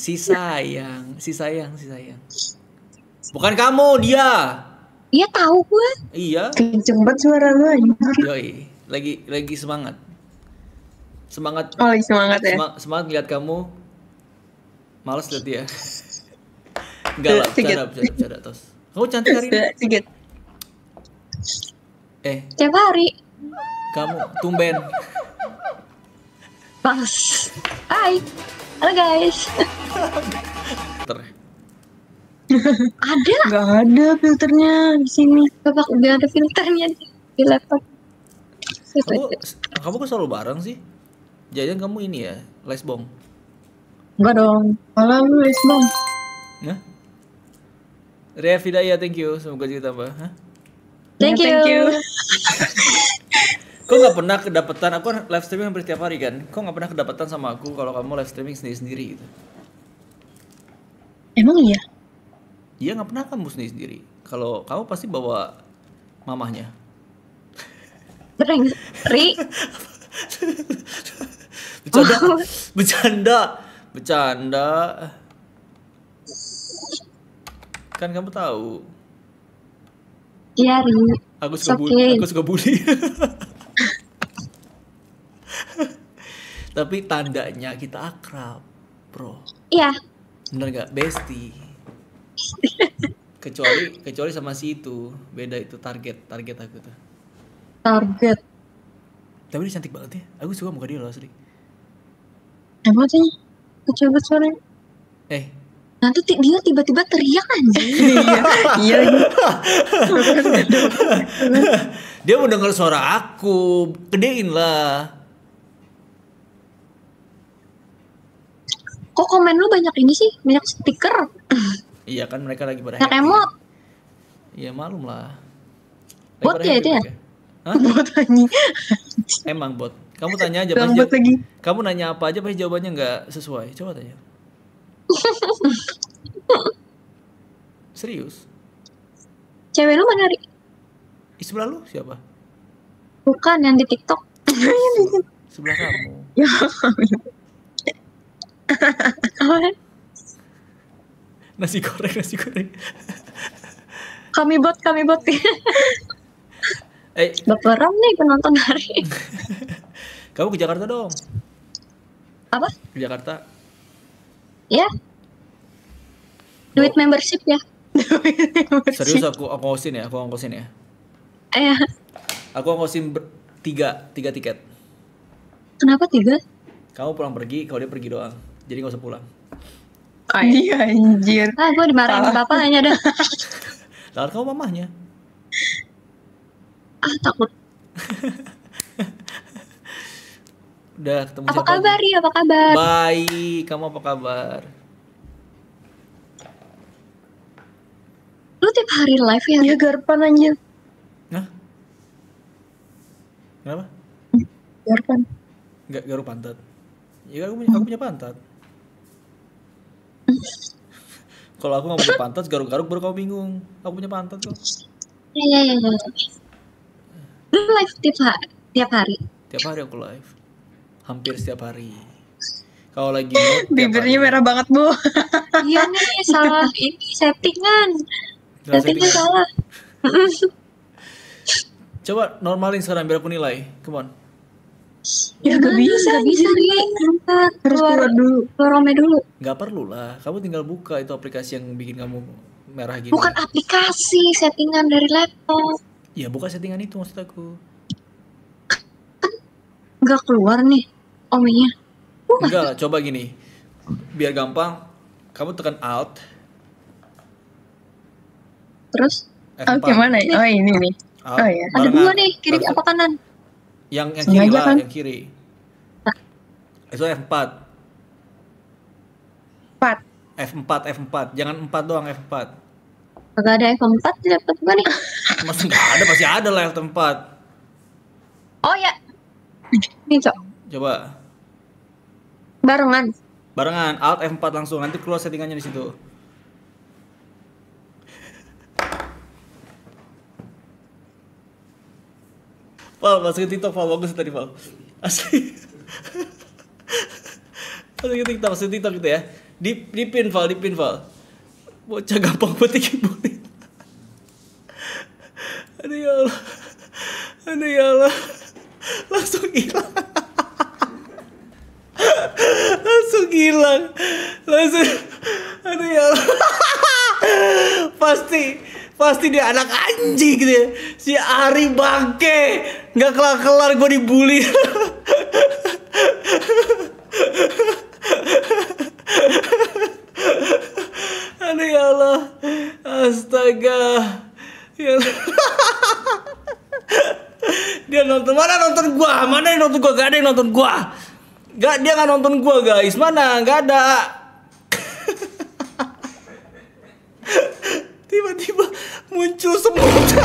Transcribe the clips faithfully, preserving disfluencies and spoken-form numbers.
Si sayang, si sayang, si sayang. Bukan kamu, dia. Iya tahu gue. Iya. Kenceng banget suara lu. Yoi, lagi lagi semangat. Semangat. Oh, lagi semangat ya. Semangat, semangat lihat kamu. Males lihat dia. Enggak lah, bercanda, bercanda, bercanda tos. Kamu cantik hari ini. Sigit. Eh. Tiap hari. Kamu tumben. Pas. Hai. Halo guys. Filter. Ada? Gak ada filternya di sini. Bapak udah ada filternya di laptop. Kamu, kamu kok selalu bareng sih? Jangan kamu ini ya, lesbong? Enggak dong. Malam lesbong. Hah? Ria Fidaya, thank you. Semoga juga tambah. Hah? Thank you. Thank you. Kok nggak pernah kedapetan, aku live streaming hampir tiap hari kan, kok nggak pernah kedapetan sama aku kalau kamu live streaming sendiri-sendiri gitu? Emang iya? Iya nggak pernah kamu sendiri-sendiri, kalau kamu pasti bawa mamahnya. Bereng, Ri. Bercanda, oh. bercanda, bercanda. Kan kamu tahu. Iya Ri. Aku suka okay. Aku suka bully. Tapi tandanya kita akrab, bro. Iya. Bener gak, bestie? Kecuali, kecuali sama si itu, beda itu target, target aku tuh. Target. Tapi dia cantik banget ya. Aku suka muka dia loh asli. Emang sih, coba suaranya. Eh. Nanti dia tiba-tiba teriak anjing. Iya, iya. Dia mau dengar suara aku, gedein lah. Kok komen lu banyak ini sih? Banyak stiker. Iya kan mereka lagi pada happy. Emot. Iya malum lah. Bot ya itu ya? Hah? Bot tanya. Emang bot. Kamu tanya aja pasti. Lagi. Kamu nanya apa aja pasti jawabannya nggak sesuai. Coba tanya. Serius? Cewek lu mana Ri? Di sebelah lu siapa? Bukan yang di TikTok. Sebelah kamu. Ya. Nasi goreng, nasi goreng. Kami bot, kami bot. Eh, baperan nih penonton hari. Kamu ke Jakarta dong. Apa? Ke Jakarta. Ya. Duit membership ya. Serius aku aku ongkosin ya, aku ongkosin ya. Eh. Aku ongkosin tiga, tiga tiket. Kenapa tiga? Kamu pulang pergi, kalau dia pergi doang. Jadi gak usah pulang. Iya anjir. Ah, gue dimarahin bapak hanya dah. Lalu kamu mamahnya. Ah, takut. Udah ketemu apa siapa? Apa kabar ya? Apa kabar? Baik, kamu apa kabar? Lu tiap hari live ya? Iya, garpan anjir. Hah? Kenapa? Garpan. Gak garu pantat. Ya aku punya, aku punya pantat. Kalau aku nggak punya pantat, garuk-garuk baru kamu bingung. Aku punya pantat kok. Iya iya iya. Lu live tiap hari? Tiap hari? Tiap hari aku live. Hampir setiap hari. Kalau lagi mood, bibirnya merah banget bu. Iya nih salah ini settingan. Settingnya salah. Coba normalin sekarang biar aku nilai. Come on. Ya gak bisa, gak bisa nih. Harus keluar dulu. Keluar Omed dulu. Gak perlu lah, kamu tinggal buka itu aplikasi yang bikin kamu merah gini. Bukan aplikasi, settingan dari laptop. Ya buka settingan itu maksud aku. Kan gak keluar nih Omenya. Enggak lah, coba gini. Biar gampang, kamu tekan Alt. Terus? Alt gimana ya? Oh ini nih. Oh iya. Ada dua nih, kiri apa kanan? Yang, yang kiri lah, kan? Yang kiri. Nah. Itu F empat F empat F empat, jangan empat doang, F empat. Gak ada F empat di laptop gue nih. Maksud gak ada, pasti ada lah F empat. Oh ya. Ini cok. Coba. Barengan Barengan, Alt F empat langsung, nanti keluar settingannya di situ. Pal, masukin TikTok, Pal, bagus tadi, Pal. Asli. Masukin TikTok, masukin TikTok gitu ya. Dip, dipin Val, dipin Val. Bocah gampang petik ibunya. Aduh ya Allah, aduh ya Allah, langsung hilang, langsung hilang, langsung, aduh ya Allah, pasti, pasti dia anak anjing gitu ya, si Ari bangke, nggak kelar-kelar gue dibully. Aduh ya Allah, astaga. Dia nonton, mana nonton gua, mana yang nonton gua, gak ada yang nonton gua, gak, dia gak nonton gua guys, mana, gak ada. Tiba-tiba muncul semut.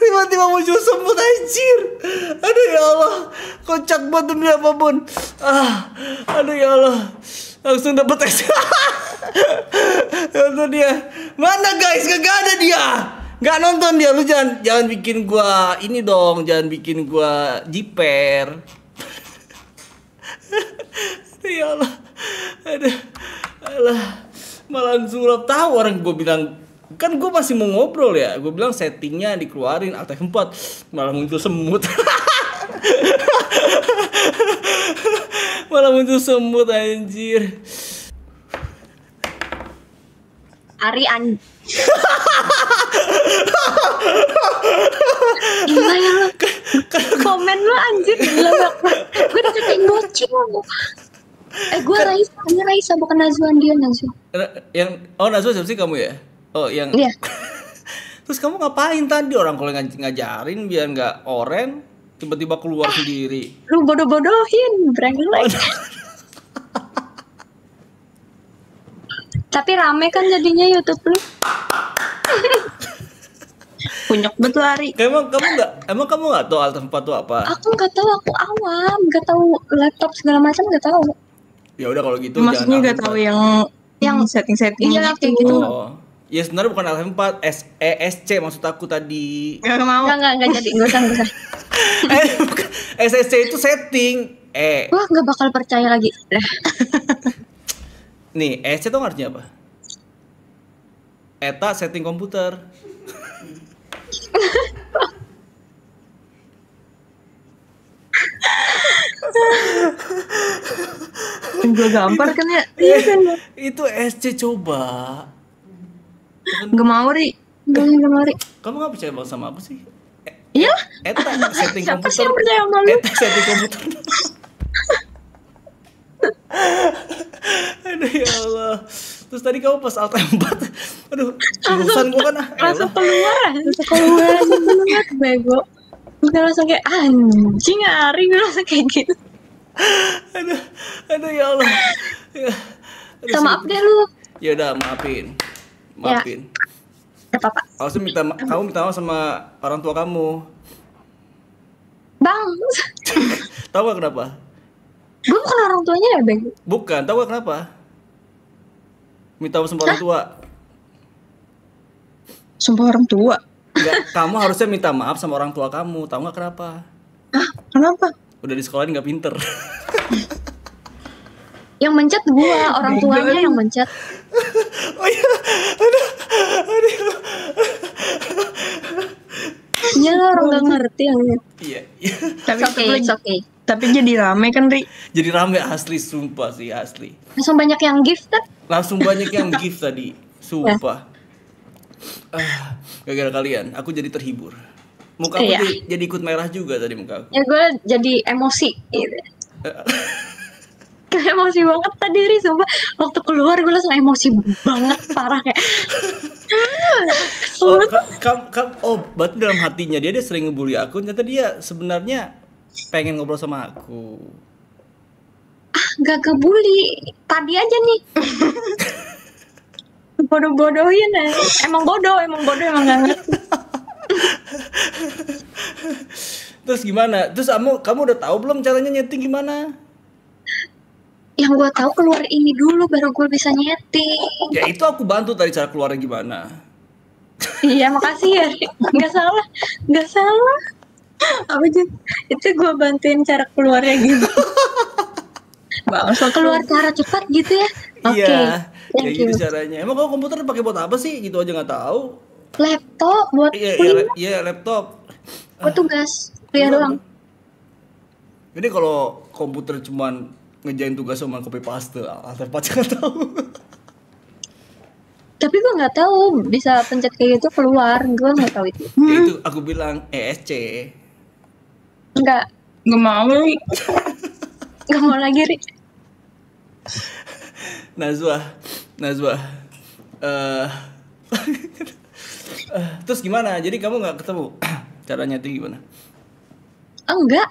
Tiba-tiba muncul semut, anjir. Aduh ya Allah, kocak banget dunia apapun. Ah, aduh ya Allah, langsung dapet tes. Nonton dia, mana guys, gak ada dia, gak nonton dia. Lu jangan jangan bikin gua ini dong, jangan bikin gua jiper. Ya Allah, aduh, alah, malahan sulap tahu orang. Gua bilang kan gua masih mau ngobrol ya, gua bilang settingnya dikeluarin Alt F empat, malah muncul semut. Malah muncul semut, anjir. Ari an. Gila ya lo. Komen lo anjir, gila banget. Gue dicatain bocil. Eh gue Raisa, ini Raisa bukan Najwa, dia Najwa. Yang oh Najwa siapa sih kamu ya? Oh yang. Iya. Terus kamu ngapain tadi, orang kalau ngaj ngajarin biar nggak oren, tiba-tiba keluar eh, sendiri. Lu bodoh-bodohin, berani lagi. Tapi rame kan jadinya YouTube lu. Punyok betul Ari. Emang kamu nggak, emang kamu nggak tahu Alt F empat itu apa? Aku nggak tahu, aku awam, nggak tahu laptop segala macam nggak tahu. Ya udah kalau gitu. Maksudnya nggak tahu yang yang setting-settingnya kayak gitu. Oh. Ya sebenarnya bukan Alt F empat, S E S C maksud aku tadi. Nggak mau. Nggak nggak jadi, nggak usah nggak usah. S E S C itu setting. Eh. Wah nggak bakal percaya lagi. Nih, S C tuh artinya apa? Eta setting komputer. Gue gampar kan ya? Iya kan? Itu S C coba. Gak mau Ri, gak mau Ri. Kamu gak percaya banget sama aku sih? Iya? Eta setting komputer. Siapa sih yang percaya sama lu? Eta setting komputer. Aduh ya Allah. Terus tadi kamu pas Alt F empat, aduh, urusan gua kan ah, langsung keluar, langsung keluar, banget bego. Udah langsung kayak anjing Ari, gue langsung kayak gitu. Aduh, aduh ya Allah. Ya, aduh, maaf deh lu. Ya udah maafin, maafin. Ya, apa apa? Harusnya minta, kamu minta maaf sama orang tua kamu. Bang. Tahu gak kenapa? Gue bukan orang tuanya ya bang? Bukan, tau gak kenapa? Minta sama orang tua. Sumpah orang tua? Enggak, kamu harusnya minta maaf sama orang tua kamu, tau gak kenapa? Hah? Kenapa? Udah di sekolahin gak pinter. Yang mencet gue, orang tuanya yang mencet. Oh iya, aduh, aduh. Iya lah, orang gak ngerti yang ini. Iya, iya. It's okay, it's okay. Tapi jadi rame kan Ri? Jadi rame asli, sumpah sih asli. Langsung banyak yang gift kan? Langsung banyak yang gift tadi, sumpah. Ah, gara-gara kalian, aku jadi terhibur. Muka aku iya. jadi, jadi ikut merah juga tadi muka aku. Ya gue jadi emosi gitu. Emosi banget tadi Ri, sumpah. Waktu keluar gue langsung emosi banget, parah kayak. Oh, kam, kam, oh, berarti dalam hatinya dia dia sering ngebully aku, ternyata dia sebenarnya pengen ngobrol sama aku. Ah, gak kebuli. Tadi aja nih. Bodoh-bodohin ya. Emang bodoh, emang bodoh, emang gak ngerti. Terus gimana? Terus kamu, kamu udah tahu belum caranya nyeting gimana? Yang gue tahu keluar ini dulu, baru gue bisa nyeting. Ya itu aku bantu tadi cara keluarnya gimana. Iya makasih ya. Gak salah, gak salah. Apa itu gue bantuin cara keluarnya gitu. Mbak Oswa keluar cara cepat gitu ya. Oke. Okay. Iya. Kayak gitu caranya. Emang kalau komputer pakai buat apa sih? Gitu aja nggak tahu. Laptop buat Iya, iya, iya laptop. Buat tugas kuliah doang. Jadi kalau komputer cuman ngejain tugas sama copy paste, Alt F empat nggak tahu. Tapi gue nggak tahu bisa pencet kayak gitu keluar, gue nggak tahu itu. Ya itu aku bilang E S C. Enggak. Nggak mau. Nggak mau lagi, Ri. Najwa, Najwa. Uh, uh, terus gimana? Jadi kamu nggak ketemu? Caranya itu gimana? Enggak.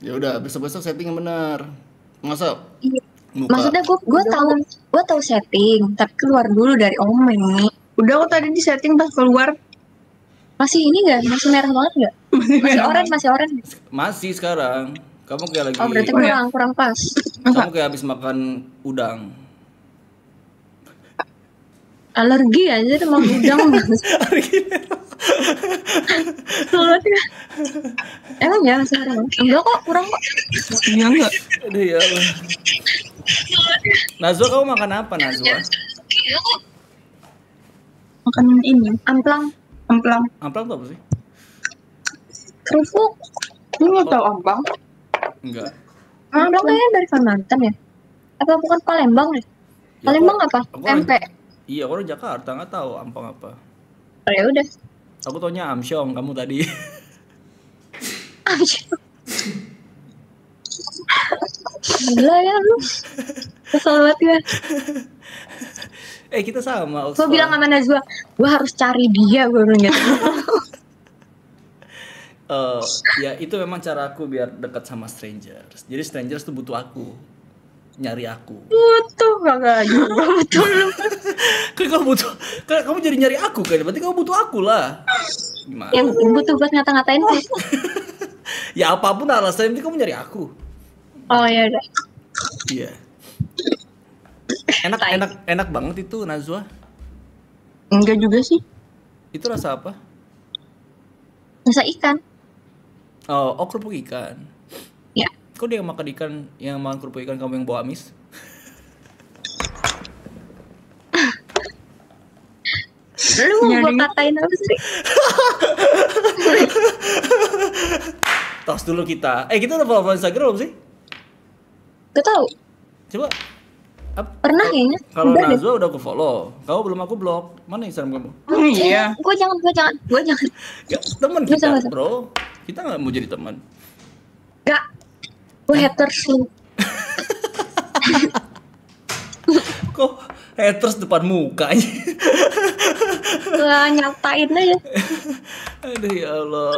Ya udah, besok-besok setting yang benar. Masa? Iya. Maksudnya gue gue tahu gue tahu setting, tapi keluar dulu dari Omed. Udah, aku tadi di setting pas keluar. Masih ini enggak? Masih merah banget enggak? Masih oranye, masih oranye. Masih sekarang. Kamu kayak lagi. Oh, berarti kurang kurang pas. Kamu kayak habis makan udang. Alergi aja sama udang. Alergi. Soalnya emang ya sekarang enggak kok, kurang kok. Iya enggak. Aduh ya Allah. Najwa, kamu makan apa, Najwa? Makan ini, amplang. Amplang. Amplang tuh apa sih? Kerupuk. Lu nggak tahu amplang? Enggak. Amplang kayaknya dari Kalimantan ya? Apa bukan Palembang nih? Ya? Palembang ya, apa? Tempe. Iya, orang Jakarta nggak tahu amplang apa. Oh, ya udah. Aku taunya amsyong kamu tadi. Amsyong. Gila ya lu. Kesel banget ya. Eh, kita sama. Gue bilang sama Najwa, gue harus cari dia, gue bilang gitu. uh, Ya itu memang cara aku biar dekat sama strangers. Jadi strangers tuh butuh aku, nyari aku. Butuh banget. Butuh lu. Kan kamu butuh, kan kamu jadi nyari aku kan? Berarti kamu butuh aku lah. Gimana? Yang butuh buat ngata-ngatain sih. Ya apapun alasan, nanti kamu nyari aku. Oh ya udah. Iya. Yeah. Enak, enak, enak banget itu, Najwa. Enggak juga sih. Itu rasa apa? Rasa ikan. Oh, oh kerupuk ikan. Ya. Kok dia makan ikan, yang makan kerupuk ikan, kamu yang bawa amis? Lu mau gue katain apa sih? Tos dulu kita. Eh, kita udah follow Instagram belum sih? Gak tau. Coba. Ap pernah kayaknya. Kalau Najwa udah aku follow, kamu belum, aku blok. Mana Instagram kamu? Oh, iya. Gue jangan, gue jangan, gue jangan. Ya, teman kita, bisa, bro. Kita nggak mau jadi teman. Gak. Gue haters lu. Kok haters depan mukanya? Gak nyatain aja. Aduh ya Allah.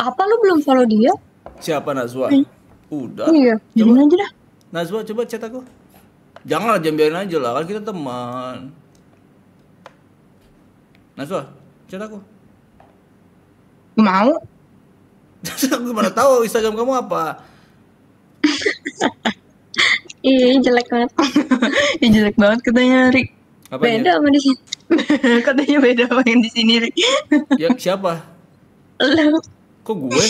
Apa lu belum follow dia? Siapa, Najwa? Hmm. Udah. Iya. Jangan aja dah. Najwa, coba chat aku. Jangan, jambiarin aja lah, kan kita teman. Najwa, chat aku. Mau? Aku mana tahu Instagram kamu apa? Ih, jelek banget. Ih, jelek banget katanya, Ri. Beda sama di sini. Katanya beda sama yang di sini, Ri. Ya, siapa? Lo. Kok gue?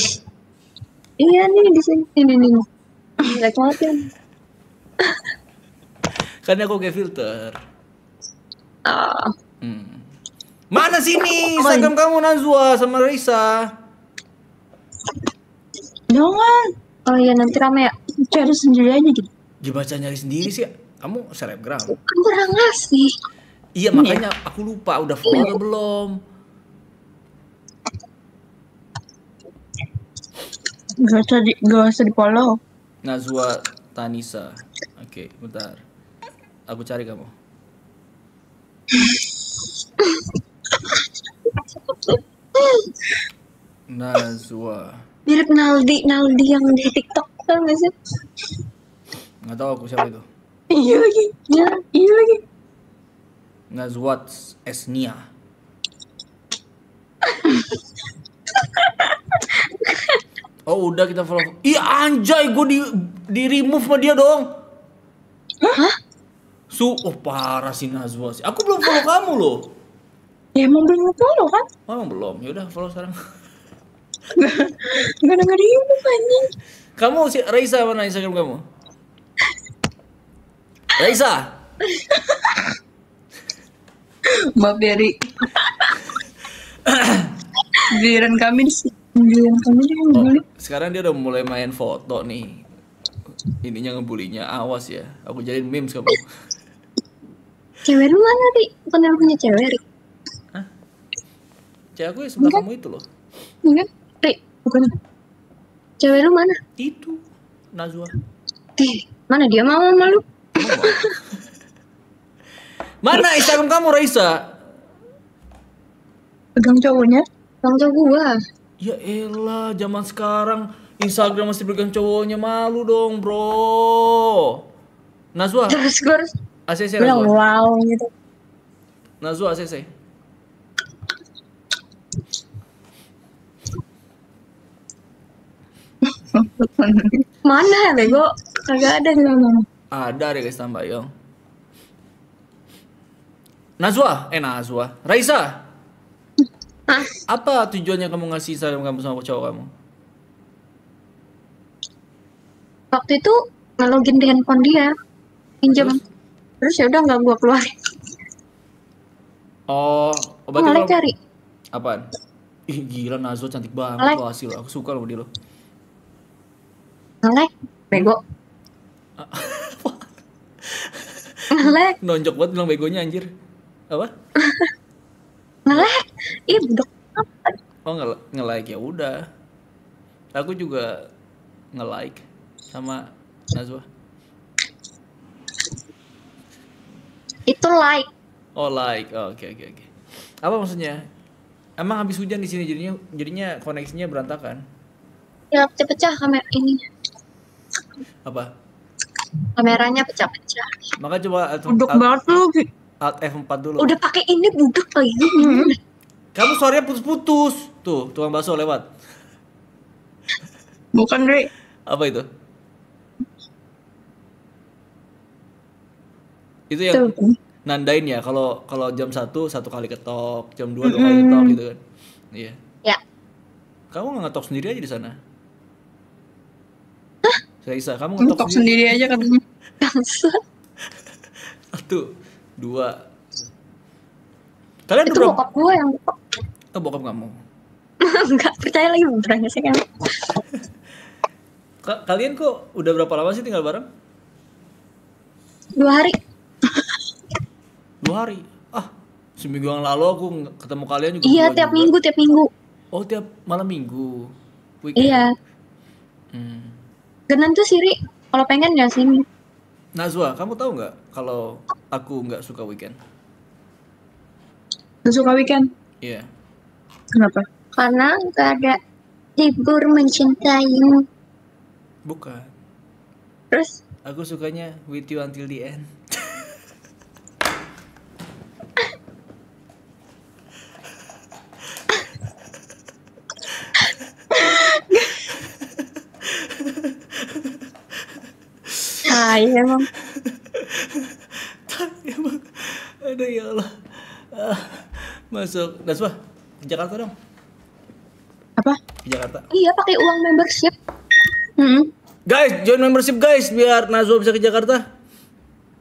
Iya nih di sini, ini nih. Jelek banget ya. Karena aku kayak filter. Oh. Hmm. Mana sini Instagram kamu, Najwa sama Raisa? Jangan. Oh iya, nanti rame ya. Cari sendiri aja gitu. Dibaca nyari sendiri sih. Kamu selebgram. Kamu kurang ngasih. Iya, makanya ya. Aku lupa udah follow ya. Belum. Gak usah di, gak usah di follow. Najwa Tanisa. Oke, okay, bentar. Aku cari kamu. Najwa. Mirip Naldi, Naldi yang di TikTok kan gak sih? Gak tau aku siapa itu. Iya lagi, iya, iya lagi. Najwa Esnia. Oh udah kita follow. Iya anjay, gue di di remove sama dia dong. Hah? Su, oh parah sih Najwa sih. Aku belum follow kamu loh. Ya emang belum follow kan? Oh, emang belum. Ya udah follow sekarang. Gak ada yang anjing. Kamu si Raisa mana Instagram kamu? Raisa. Mbak Ferry. Biaran kami di biaran kami dia ngebully. Sekarang dia udah mulai main foto nih. Ininya ngebulinya, awas ya. Aku jadiin memes kamu. Cewek lu mana, Ri? Bukan yang punya cewek, Ri. Hah? Cewek aku sebelah kamu itu loh. Enggak, Ri. Bukan. Cewek lu mana? Itu, Najwa. Ih, mana dia mau sama lu? Mana Instagram kamu, Raisa? Pegang cowoknya? Pegang cowok gua. Ya elah, zaman sekarang Instagram masih pegang cowoknya, malu dong, bro. Najwa. Terus gua harus A C C Najwa. Wow gitu. Najwa A C C. Mana bego? Kagak ada di mana. Ada deh guys, tambah yong. Najwa, eh Najwa, Raisa. Hah? Apa tujuannya kamu ngasih salam kamu sama cowok kamu? Waktu itu ngelogin di handphone dia, pinjam. Terus, Terus ya udah nggak gua keluarin. Oh, obatnya malah cari. Apaan? Ih gila Najwa cantik banget Alek. Lo hasil, aku suka lo dia lo. Ngelek, bego. Ngelek. Nonjok banget bilang begonya anjir. Apa? Ngelek. Ih, budak. Oh, nge-like ya udah. Aku juga nge-like sama Najwa. Itu like. Oh, like. Oh, oke oke oke. Apa maksudnya? Emang habis hujan di sini jadinya jadinya koneksinya berantakan. Ya, pecah-pecah kamera ininya. Apa? Kameranya pecah-pecah. Maka coba budek banget lu. Alt F empat dulu. Udah pakai ini budek lagi. Hmm. Kamu suaranya putus-putus. Tuh, tukang bakso lewat. Bukan, Ri. Apa itu? Itu yang tuh. Nandain ya kalau kalau jam satu satu kali ketok, jam dua dua mm-hmm. kali ketok gitu kan. Iya. Ya. Kamu nggak ngetok sendiri aja di sana? Raisa, kamu ngetok sendiri aja katanya. Satu, dua. Kalian itu bokap gue yang ngetok. Oh, bokap kamu. Enggak percaya lagi beneran sih kamu. Kalian kok udah berapa lama sih tinggal bareng? Dua hari. Dua hari. Ah, seminggu yang lalu aku ketemu kalian juga. Iya, tiap juga. minggu, tiap minggu. Oh, tiap malam minggu. Weekend. Iya. Hmm. Genan tuh Siri, kalau pengen ya sini. Najwa, kamu tahu nggak kalau aku nggak suka weekend? Nggak suka weekend? Iya. Yeah. Kenapa? Karena nggak ada libur mencintaimu. Bukan. Terus? Aku sukanya with you until the end. Hai emang, emang, aduh ya Allah, masuk Najwa ke Jakarta dong. Apa? Ke Jakarta. Iya pakai uang membership. Mm-hmm. Guys, join membership guys biar Najwa bisa ke Jakarta.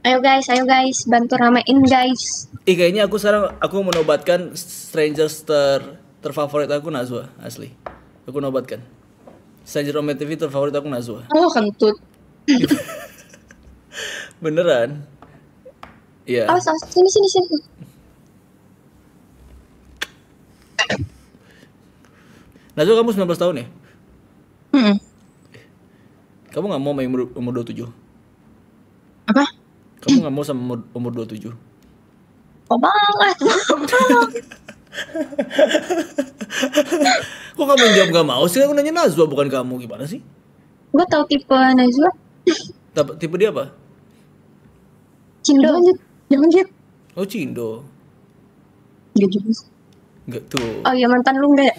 Ayo guys, ayo guys, bantu ramein guys. Ih kayaknya aku sekarang aku menobatkan strangers ter terfavorit aku Najwa asli. Aku nobatkan. Stranger Omed T V terfavorit aku Najwa. Oh kentut. Beneran? Iya. Yeah. Oh, so, sini sini sini. Najwa kamu sembilan belas tahun ya? Mm-mm. Kamu nggak mau main umur, umur dua puluh tujuh? Apa? Kamu nggak mau sama umur, umur dua puluh tujuh? Oh banget. Kok kamu jawab nggak mau sih? Aku nanya Najwa bukan kamu, gimana sih? Gua tahu tipe Najwa. Tipe dia apa? Cindo lanjut, lanjut. Oh Cindo. Enggak juga. Enggak tuh. Oh ya mantan lu enggak ya?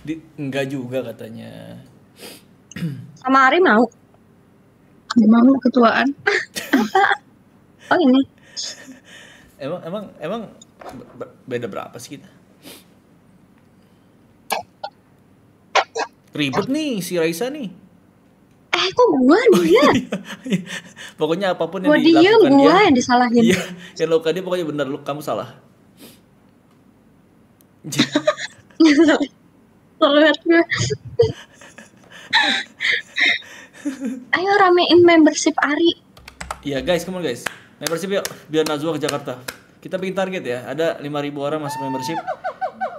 Di, enggak juga katanya. Sama Ari mau? Mau ketuaan. Oh ini. Emang emang emang beda berapa sih kita? Ribet nih si Raisa nih. Eh kok gua dia? Pokoknya apapun yang gua dilakukan dia, gua dia, yang disalahin. Iya, yang lakukan dia pokoknya benar, lu kamu salah. Ayo ramein membership Ari. Iya guys, come on guys. Membership yuk, biar Najwa ke Jakarta. Kita bikin target ya, ada lima ribu orang masuk membership.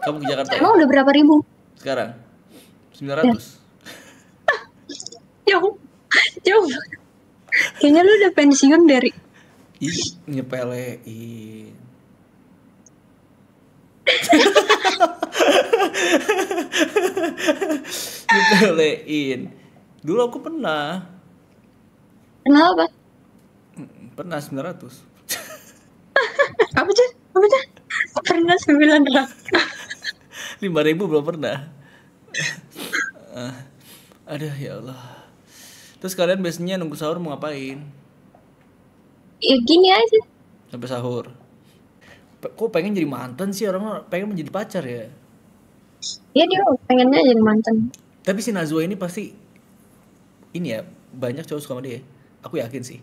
Kamu ke Jakarta. Emang udah berapa ribu? Sekarang sembilan ratus. Jauh, jauh. Kayaknya lu udah pensiun dari. Ih, nyepelein. Nyepelein. Dulu aku pernah. Pernah apa? Pernah sembilan ratus. Apa sih? Apa sih? Pernah sembilan ratus. lima ribu belum pernah. Aduh ya Allah. Terus kalian biasanya nunggu sahur mau ngapain? Ya gini aja. Sampai sahur. Kok pengen jadi mantan sih, orang pengen menjadi pacar ya? Iya dia pengennya jadi mantan. Tapi si Najwa ini pasti ini ya, banyak cowok suka sama dia. Aku yakin sih.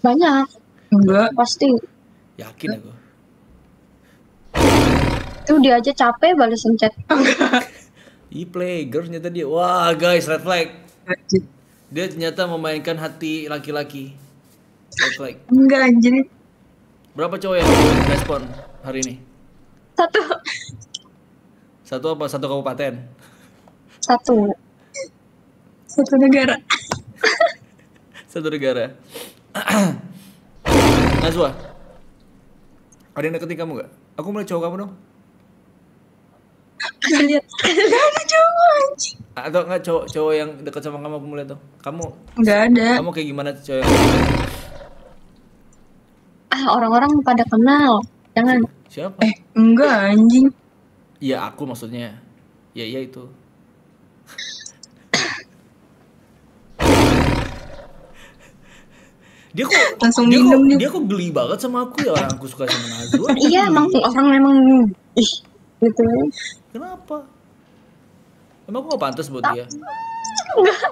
Banyak. Enggak, pasti. Yakin aku. Tuh dia aja capek balesin chat. Ih, play girlnya tadi. Wah, guys, red flag. Dia ternyata memainkan hati laki-laki. Like. Enggak anjir. Berapa cowok yang respon hari ini? Satu. Satu apa? Satu kabupaten? Satu. Satu negara. Satu negara. Najwa, ada yang deketin kamu gak? Aku mulai cowok kamu dong. Lihat, ada cowok anjir. Atau enggak cowok cowok yang dekat sama kamu aku mulai tuh. Kamu enggak ada. Kamu kayak gimana cowok? Yang... Ah, orang-orang pada kenal. Jangan. Siapa? Eh, enggak anjing. Iya, aku maksudnya. Ya iya itu. Dia kok langsung dia minum kok, dia. dia kok geli banget sama aku ya, orang aku suka sama Najwa. Iya, emang orang memang ih gitu. Kenapa? Emang aku gak pantas buat dia? Enggak.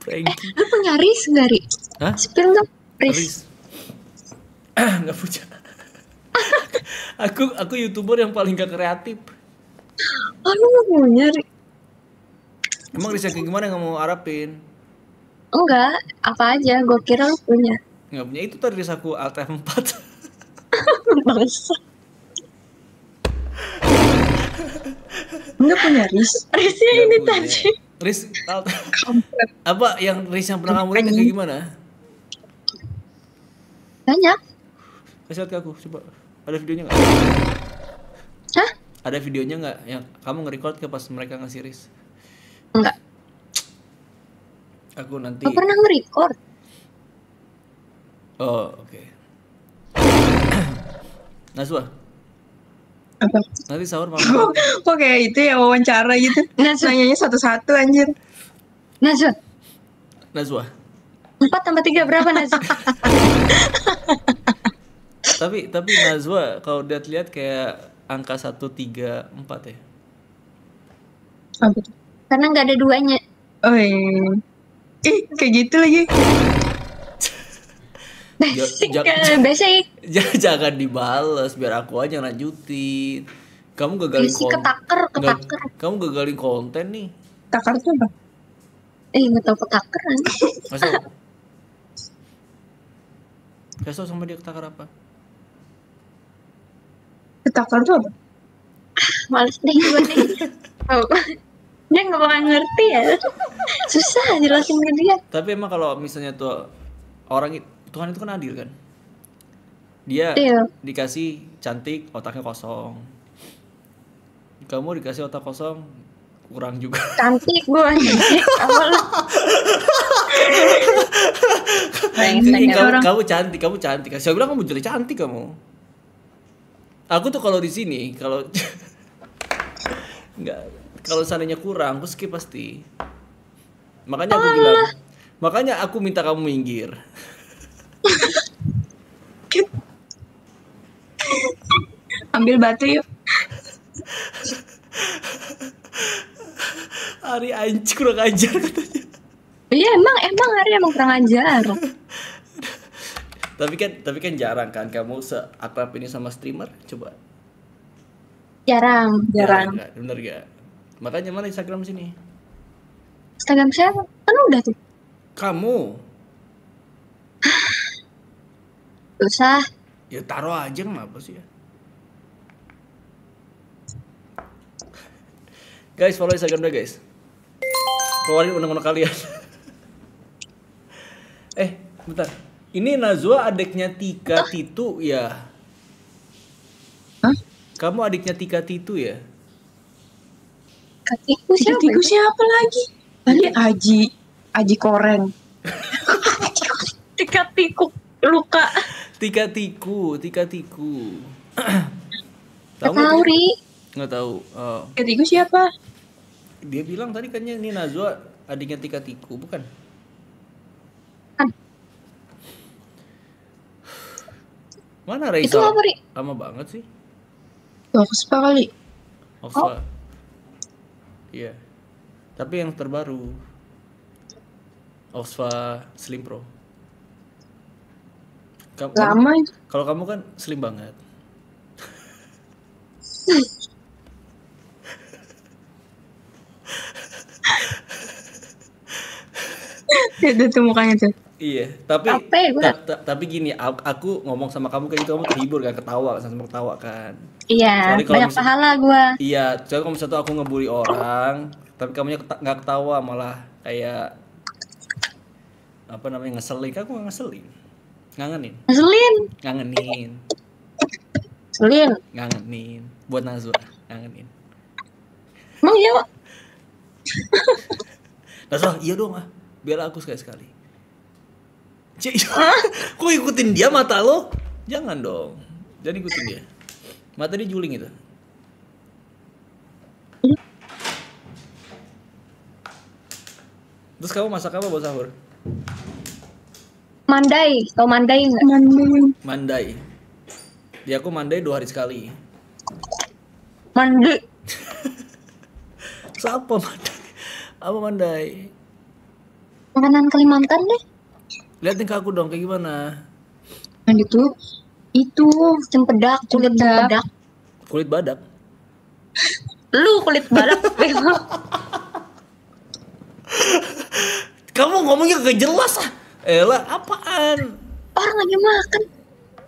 Pranky. Eh, lu punya Ris gak, Ri? Hah? Spill dong, Ris. Gak punya. Aku aku YouTuber yang paling gak kreatif. Oh, lu gak punya, Ri? Emang Ris kayak gimana yang mau harapin? Enggak, apa aja. Gue kira lu punya. Gak punya, itu tadi Ris aku Alt F empat. Bangsa. Enggak punya Ris. Risnya ini tadi. Ris apa yang Ris yang pernah kamu lihat kayak gimana? Banyak. Kasih lihat ke aku coba. Ada videonya nggak? Hah? Ada videonya nggak yang kamu nge-record ke pas mereka ngasih Ris? Enggak. Aku nanti. Aku pernah nge-record. Oh oke. Okay. Najwa. Apa? Nanti sahur malam. Kok kayak itu ya wawancara gitu. Nanyanya satu-satu anjir. Najwa. Najwa. Empat tambah tiga berapa Najwa? tapi tapi Najwa kalau udah lihat kayak angka satu tiga empat ya. Karena nggak ada duanya. Oh iya. Ih kayak gitu lagi. Basic, jangan dibales biar aku aja lanjutin. Kamu gagalin konten. Ketaker, ketaker. Kamu gagalin konten nih. Takar tuh apa? Eh nggak tahu ketakeran. Masuk. Besok sama dia ketakar apa? Ketakar tuh apa? Males deh gue nih. Dia nggak bakal ngerti ya. Susah jelasin ke dia. Tapi emang kalau misalnya tuh orang itu Tuhan itu kan adil kan. Dia iya. Dikasih cantik, otaknya kosong. Kamu dikasih otak kosong, kurang juga. Cantik gua. Jadi, kamu, kamu cantik, kamu cantik. Saya bilang kamu jelek cantik kamu. Aku tuh kalau di sini kalau nggak kalau seandainya kurang, aku skip pasti. Makanya aku oh. bilang, makanya aku minta kamu minggir. Ambil batu yuk. Ari anjir kurang ajar katanya. Iya emang emang Ari emang kurang ajar. Tapi kan tapi kan jarang kan kamu se-akrab ini sama streamer coba. Jarang, jarang. jarang Bener gak? Makanya mana Instagram sini? Instagram siapa? Kan udah tuh. Kamu. Usah. Ya taruh aja ngapa sih ya? Guys, follow Instagramnya guys. Keluarin undang-undang kalian. Eh, bentar. Ini Najwa adiknya Tika Titu ya? Hah? Kamu adiknya Tika Titu ya? Tiku siapa? Tiku siapa lagi? Tadi Aji, Aji Koren. Tika Tiku luka. Tika Tiku, Tika Tiku. Tahu nggak? Nggak tahu. Oh. Tika Tiku siapa? Dia bilang tadi kayaknya ini Najwa adiknya Tika Tiku, bukan? An. Mana Raisa? Itu apa, Ri? Lama banget sih. Oswa kali. Oswa. Oh. Iya. Tapi yang terbaru Oswa Slimpro. Kamu, lama. Kalau kamu kan slim banget. Itu tuh mukanya tuh. Iya, tapi Ape, ta ta tapi gini, aku ngomong sama kamu kayak gitu kamu terhibur kan, ketawa, sama ketawa kan. Iya, banyak pahala gua. Iya, soalnya kalau misalnya aku ngebully orang, tapi kamunya keta gak ketawa malah kayak apa namanya ngeselin, aku gak ngeselin. Ngangenin. Ngeselin. Ngangenin. Ngeselin. Ngangenin. Buat Najwa, ngangenin. Emang iya, Pak? Najwa, iya dong ah. Biarlah aku sekali-sekali. Cik, kok ikutin dia mata lo? Jangan dong, jangan ikutin dia. Mata dia juling itu. Terus kamu masak apa buat sahur? Mandai, tau mandai nggak? Mandai. Mandai. Di aku mandai dua hari sekali. Mandai. Siapa mandai? Apa mandai? Makanan Kalimantan deh. Liatin ke aku dong, kayak gimana? Yang itu, itu cempedak, kulit cempedak. Kulit badak? Lu kulit badak. Kamu ngomongnya gak jelas ah. Elah, apaan? Orang lagi makan.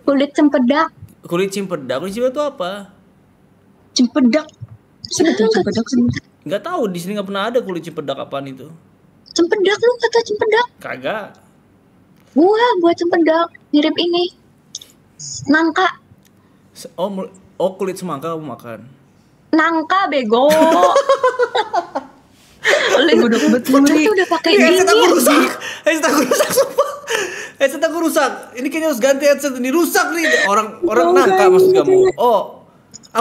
Kulit cempedak. Kulit cempedak, kulit cempedak itu apa? Cempedak. Sebetulnya cempedak sebentar. Gak tau, di sini gak pernah ada kulit cempedak apaan itu. Cempedak, lu kata cempedak. Kagak. Gua buat cempedak mirip ini nangka. Oh, oh kulit semangka kamu makan? Nangka bego. Oleh udah betul nih. Udah pakai ini. Headset aku rusak. Headset aku rusak. Headset aku rusak. Ini kayaknya harus ganti headset ini rusak nih. Orang orang nangka maksud kamu. Oh.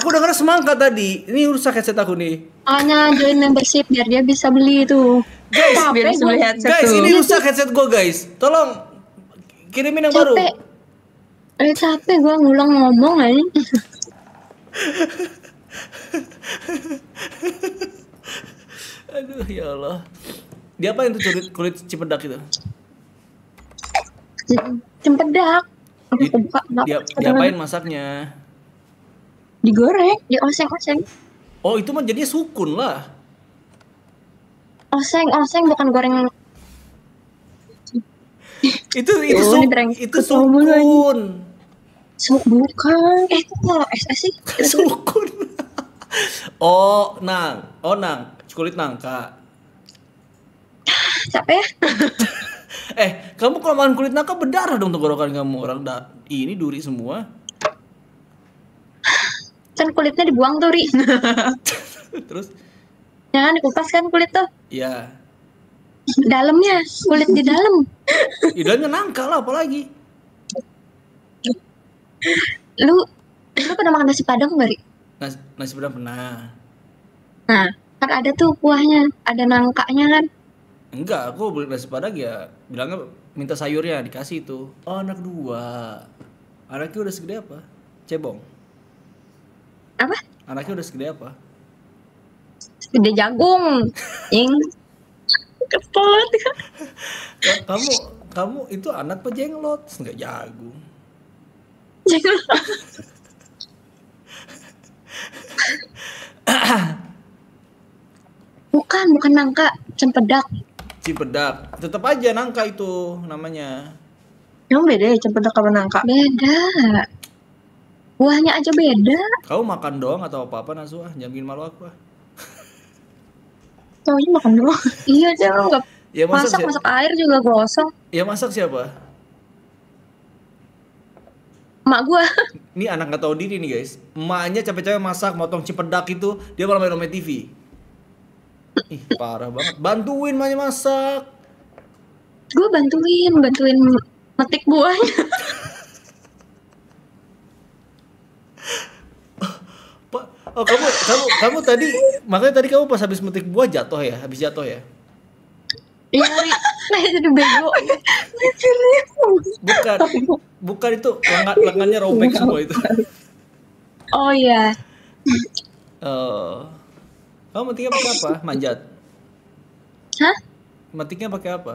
Aku udah dengar semangka tadi. Ini rusak headset aku nih. Hanya join membership biar dia bisa beli itu. Guys, biar bisa beli headset. Guys, tuh. Ini rusak headset gua, guys. Tolong kirimin yang capek. Baru. Eh, capek gua ngulang ngomong aja. Aduh, ya Allah. Dia apa yang tuh kulit, kulit cempedak itu? Cempedak. Di, dia, diapain masaknya? Digoreng, dioseng-oseng. Oh, itu mah jadinya sukun lah. Oseng-oseng bukan goreng. Itu itu oh, sukun, itu sukun. Suk bukan. Eh, itu kalau S S sih sukun. Oh, nang. Oh, nang. Kulit nangka. Capek ya? Eh, kamu kalau makan kulit nangka berdarah dong tenggorokan kamu. Orang da ini duri semua. Kan kulitnya dibuang tuh, Ri. Terus? Jangan dikupas kan kulit tuh. Iya. Dalamnya, kulit di dalam. Idanya nangka lah, apalagi. Lu, lu pernah makan nasi padang nggak, Ri? Nasi, nasi padang pernah. Nah, kan ada tuh kuahnya, ada nangkanya kan? Enggak, aku beli nasi padang ya, bilangnya minta sayurnya dikasih itu. Oh, anak dua. Anaknya udah segede apa? Cebong. Apa? Anaknya udah segede apa? gede jagung, jeng. Kepolat ya. Kamu, kamu itu anak pejenglot, nggak jagung. Jenglot. Bukan, bukan nangka, cempedak. Cempedak, tetap aja nangka itu namanya. Emang beda ya cempedak sama nangka? Beda. Buahnya aja beda. Kau makan doang atau apa-apa, Najwa? Jangan bikin malu aku. Taunya makan doang. Iya, jangan. Ya, masak, masak, masak air juga gosong. Ya masak siapa? Emak gua. Ini anak gak tahu diri nih, guys. Emaknya capek-capek masak, motong cempedak itu, dia malah main Omed T V. Ih, parah banget. Bantuin emaknya masak. Gua bantuin, bantuin metik buahnya. Oh, kamu kamu kamu tadi, makanya tadi kamu pas habis metik buah jatuh ya, habis jatuh ya? Iya, nah jadi bego. Bukan, bukan itu lengan, lengannya robek semua itu. Oh iya. Oh, kamu metiknya pakai apa? Manjat? Hah? Metiknya pakai apa?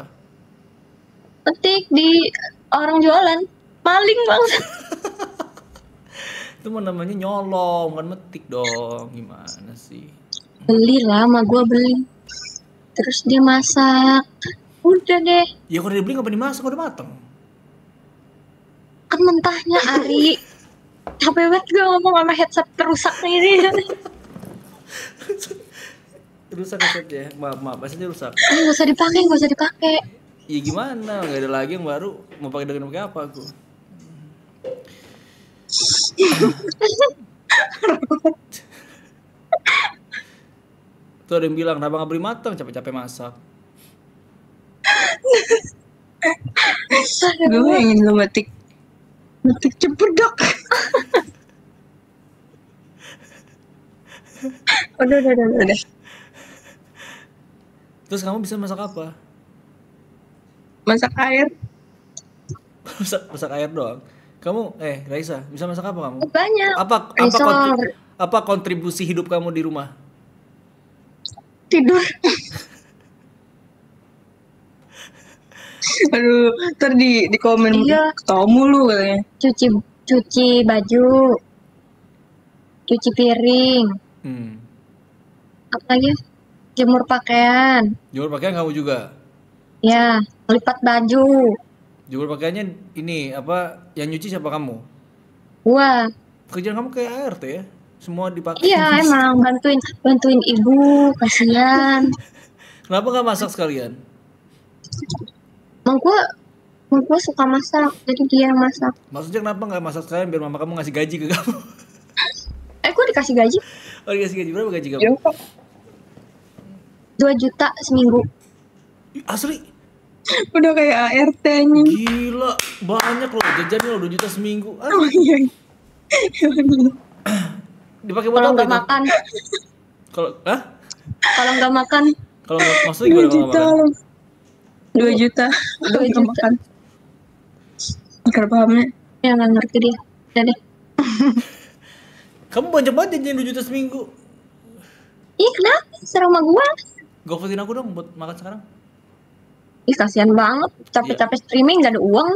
Petik di orang jualan, maling banget. Itu namanya nyolong, bukan metik dong. Gimana sih? Beli lah, sama gue beli. Terus dia masak. Udah deh. Ya kalau dia beli nggak pernah dimasak, udah mateng. Kan mentahnya, Ari. Capek banget gue ngomong sama headset rusak ini. Rusak headsetnya, maaf maaf, headsetnya rusak. Nggak usah dipakai, nggak usah dipakai. Ya gimana? Nggak ada lagi yang baru. Mau pakai dengan pakai apa aku? Tuh ada yang bilang, kenapa gak beli matang, capek-capek masak. Gue ingin lu metik, metik cempedak. Udah, udah, udah, udah. Terus kamu bisa masak apa? Masak air. Masak, masak air doang? Kamu, eh Raisa, bisa masak apa kamu? Banyak. Apa, apa, kontribusi, apa kontribusi hidup kamu di rumah? Tidur. Aduh, ntar di, di komen iya. Kamu lu kayaknya. Cuci, cuci baju, cuci piring. Hmm. Apa lagi? Jemur pakaian. Jemur pakaian kamu juga? Ya, lipat baju. Jemur pakaiannya ini apa? Yang nyuci siapa kamu? Wah. Kerjaan kamu kayak A R T ya? Semua dipakai. Iya emang bantuin, bantuin ibu, kasihan. Kenapa gak masak sekalian? Emang gue, emang gue suka masak, jadi dia yang masak. Maksudnya kenapa gak masak sekalian biar mama kamu ngasih gaji ke kamu? Eh, gue dikasih gaji? Oh dikasih gaji, berapa gaji kamu? dua juta seminggu. Asli? Udah kayak A R T-nya. Gila, banyak loh jajannya loh, dua juta seminggu. Aduh. Oh, iya. Dipakai buat apa? Kalau makan. Kalau hah? Kalau nggak makan. Kalau maksudnya gimana kalau makan? dua juta. dua juta makan. Enggak pahamnya. Ya enggak ngerti dia. Udah deh. Kamu banyak banget jajan dua juta seminggu. Ih, kenapa? Serem sama gua. Gofoodin aku dong buat makan sekarang. Ih, kasihan banget, capek-capek streaming gak ada uang.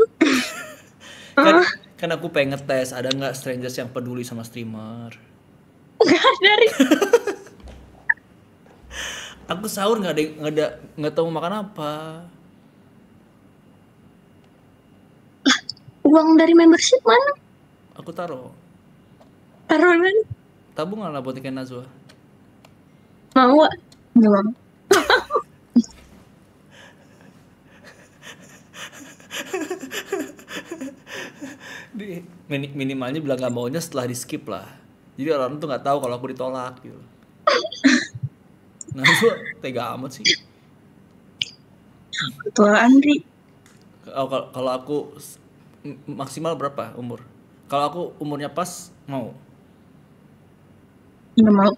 kan, uh. kan aku pengen ngetes, ada gak strangers yang peduli sama streamer? Gak ada, Rik. Aku sahur gak ada, gak ada, gak tau mau makan apa. Lah, uang dari membership mana? Aku taruh. Taruh mana? Tabung lah buat ikan Najwa. Mau gak? Gak mau. Minimalnya bilang gak maunya setelah di skip lah. Jadi orang tuh gak tahu kalau aku ditolak gitu. Nah gue tega amat sih. Ketua Andri. Oh, kalau aku maksimal berapa umur? Kalau aku umurnya pas mau. Nggak mau.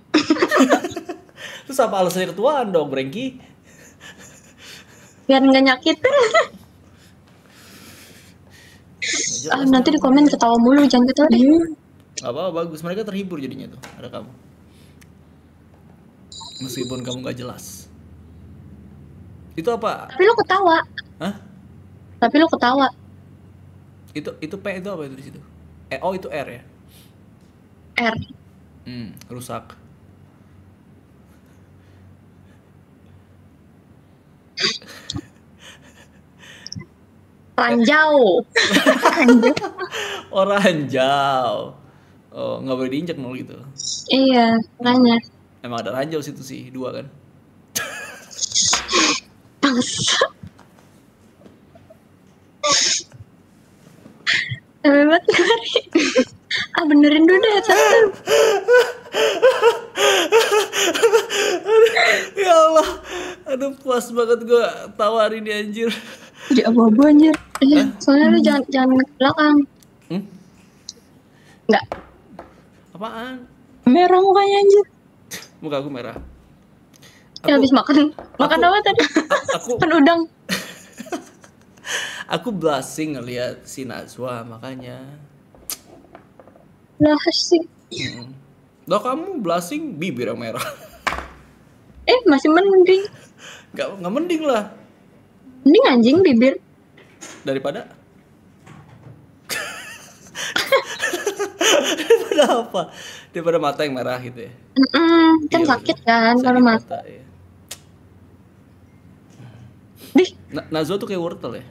Terus apa alasannya ketuaan dong, Brengki? Biar nggak nyakitin. Ah, nanti di komen ketawa mulu, jangan ketawa deh. Gak apa-apa, bagus. Mereka terhibur jadinya tuh, ada kamu. meskipun kamu nggak jelas. Itu apa? Tapi lo ketawa. Hah? Tapi lo ketawa. Itu itu P itu apa itu di situ? Eh, oh itu R ya? R. Hmm, rusak. Ranjau. Oh, ranjau. Oh, nggak boleh diinjak nol gitu. Iya, makanya. Emang ada ranjau situ sih, dua kan? Hebat kali. Ah, benerin dulu deh satu. Ya Allah, aduh puas banget gua tawarin dia anjir. Ya bobo anjir. Eh, soalnya lu hmm. jangan jangan ke belakang. Hmm? Enggak. Apaan? Merah mukanya anjir. Muka aku merah. Aku, ya, habis makan, makan aku, apa tadi? Aku kan udang. Aku blasting ngeliat si Najwa makanya. Blasting. Hmm. Loh kamu blasting bibir yang merah. Eh masih mending. Gak nggak mending lah. Mending anjing bibir. Daripada? Daripada apa? Daripada mata yang merah gitu ya. Mm -mm, kan iya, sakit kan kalau mata. mata ya. Nah, Najwa tuh kayak wortel ya?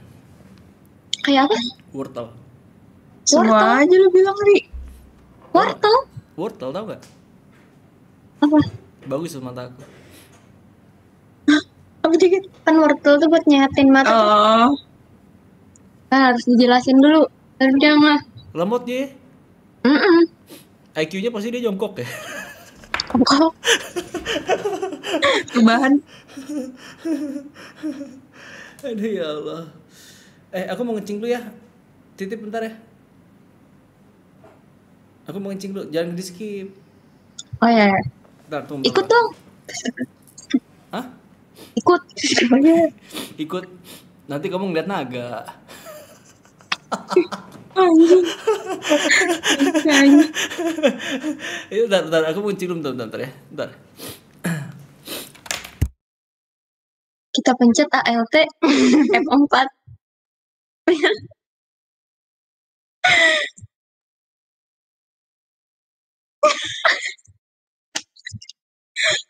Kayak apa? Wortel. Semua aja lu bilang, Ri. Wortel? Wortel, tau gak? Apa? Bagus mata aku. Hah? Apa dikit? Kan wortel tuh buat nyehatin mata. Oh. Nah, harus dijelasin dulu. Terus jangan. Lemot dia ya? Mm -mm. I Q-nya pasti dia jongkok ya? Jongkok. Kebahan. Aduh ya Allah. Eh, aku mau ngencing dulu ya. Titip bentar ya. Aku mau ngencing dulu, jangan di-skip. Oh ya. Bentar, tunggu. Ikut dong. Hah? Ikut. Ikut. Nanti kamu ngeliat naga. Anjing. Itu bentar, bentar, aku mau ngencing dulu bentar, bentar ya. Bentar. Kita pencet A L T F empat.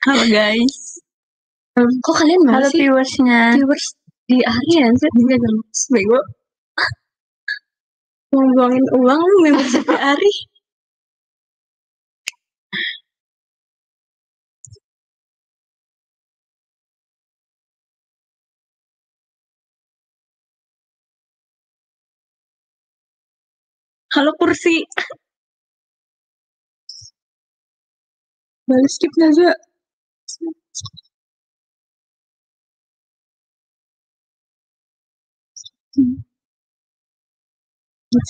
Halo guys, kok kalian masih viewersnya viewers di Ari ya sih, dia gemes bego, mau buangin uang lu members di Ari. Halo kursi. Baru skip aja. Baru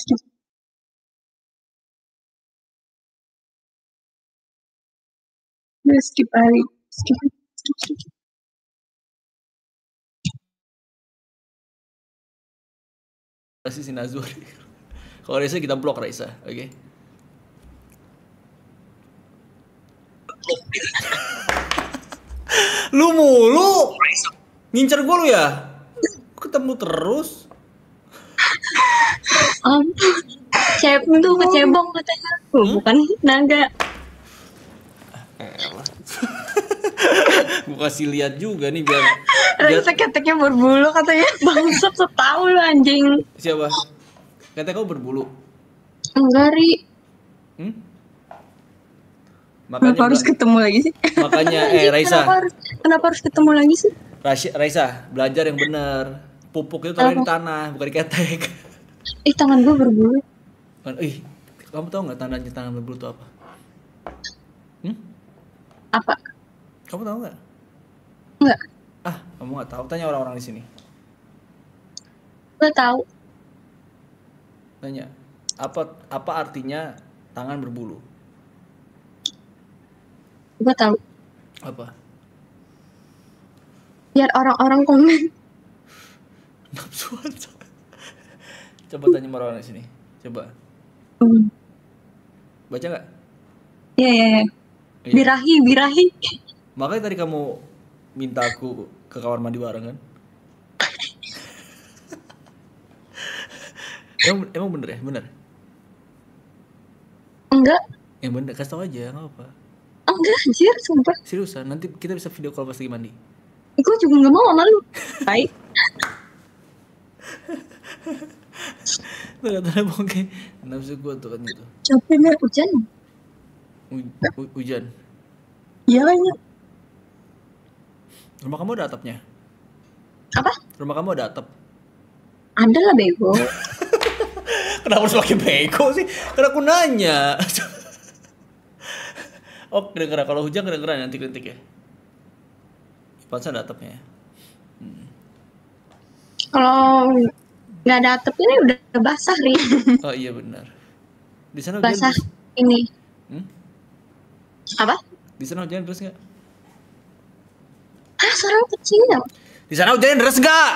skip Ari. Skip, skip, skip. Masih si Najwa. Kalau Raisa kita blok Raisa, oke? Okay? Lu mulu, ngincer gue lu ya? Ketemu terus? Ampun, cebong tuh kecebong katanya. Hmm? Bukan naga. Gue kasih lihat juga nih biar. Raisa keteknya berbulu katanya. Bangsat setau lu anjing. Siapa? Katanya kau berbulu? Enggak, Ri. Hmm? Makanya kenapa harus ketemu lagi sih? Makanya, eh Raisa kenapa harus, kenapa harus ketemu lagi sih? Raisa, Raisa, belajar yang bener. Pupuk itu taruh di tanah, bukan di ketek. Ih, tangan gue berbulu. Ih, kamu tau gak tandanya tangan berbulu itu apa? Hmm? Apa? Kamu tau gak? Enggak. Ah, kamu gak tahu? Tanya orang-orang di sini. Gue tahu. Tanya, apa apa artinya tangan berbulu? Gue tahu. Apa? Biar orang-orang komen. Nafsuan. Coba tanya orang di sini. Coba. Baca nggak? Iya yeah, iya. Yeah, yeah. Birahi birahi. Makanya tadi kamu minta aku ke kamar mandi bareng kan? Emang, emang bener ya? Bener? Enggak. Yang bener, kasih tau aja, gak apa-apa. Enggak, anjir, sumpah. Seriusan, nanti kita bisa video call pas lagi mandi. Gue juga gak mau sama lu. Baik. Tuh katanya bongke, nafsu gue tuh kan gitu. Capek mir, hujan. Hujan? Iya kan ya. Rumah kamu ada atapnya? Apa? Rumah kamu ada atap? Ada lah bego. Kenapa harus pakai bego sih? Karena aku nanya. Oh, kedengeran kalau hujan, kedengeran nanti kritik ya. Pansan ada atapnya. Hmm. Kalau nggak ada atap ini udah basah nih. Oh iya benar. Di sana hujan basah terus? Ini. Hmm? Apa? Di sana hujan terus nggak? Ah sekarang kecil. Di sana hujan terus nggak?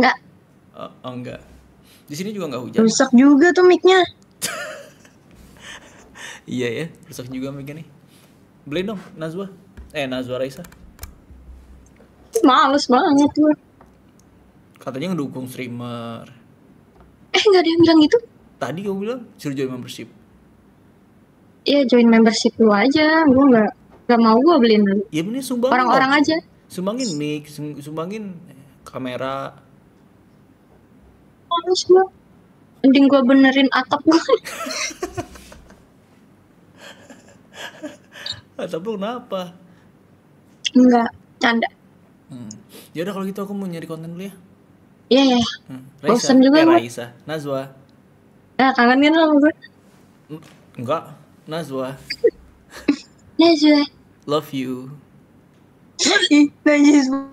Nggak. Oh, oh nggak. Di sini juga nggak hujan. Rusak juga tuh mic-nya. Iya ya, rusak juga mic-nya nih. Beli dong, Najwa. Eh, Najwa Raisa. Males banget tuh. Katanya ngedukung streamer. Eh, nggak ada yang bilang gitu. Tadi kamu bilang suruh join membership. Iya, join membership dulu aja. Gue nggak nggak mau gue beliin dulu. Iya bener, sumbangin. Orang-orang oh. aja. Sumbangin mic, sumbangin kamera. Males gue. Mending gue benerin atap gue. Atap lu kenapa? Enggak, canda. Hmm. Ya udah kalau gitu aku mau nyari konten dulu ya. Iya ya. Hmm. Bosan juga gue. Raisa, Najwa. Eh kangenin lo sama gue. Enggak, Najwa. Najwa. Love you. Najwa.